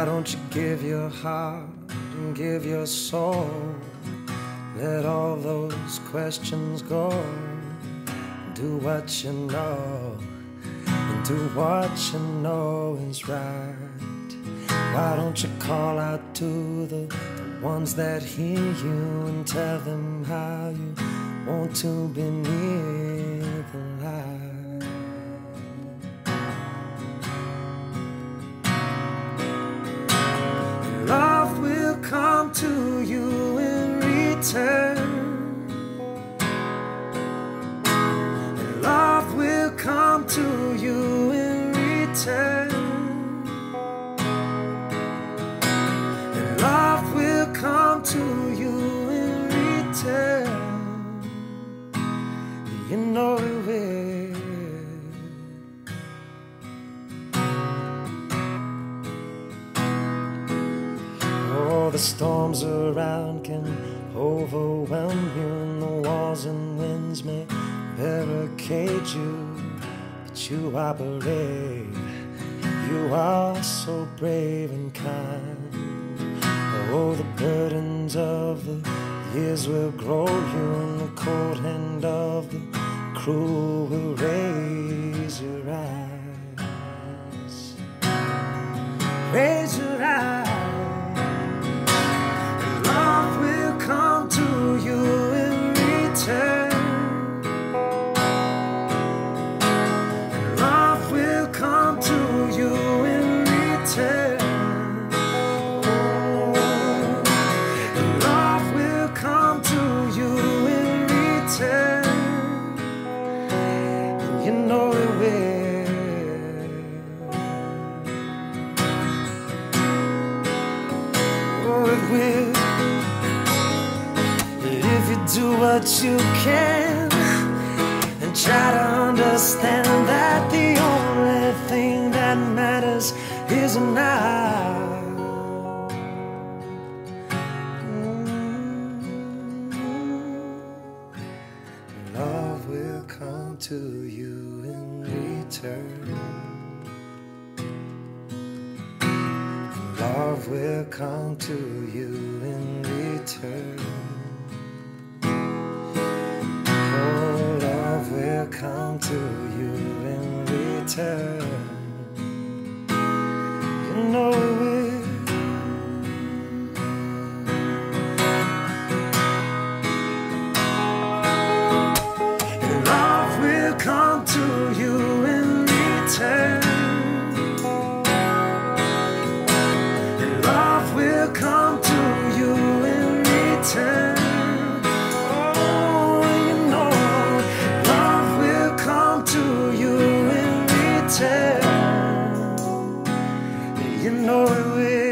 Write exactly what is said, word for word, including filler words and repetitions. Why don't you give your heart and give your soul? Let all those questions go. Do what you know, and do what you know is right. Why don't you call out to the, the ones that hear you and tell them how you want to be near the light? Come to you in return, and love will come to you in return, and love will come to you in return. You know it will. The storms around can overwhelm you, and the walls and winds may barricade you, but you are brave. You are so brave and kind. Oh, the burdens of the years will grow you, and the cold hand of the cruel will raise your eyes. Raise your eyes. You know it will. Oh, it will. If you do what you can and try to understand that the only thing that matters is now. Mm-hmm. Love will come to you in return. Love will come to you in return. Oh, love will come to you in return. You know it will. You know it will.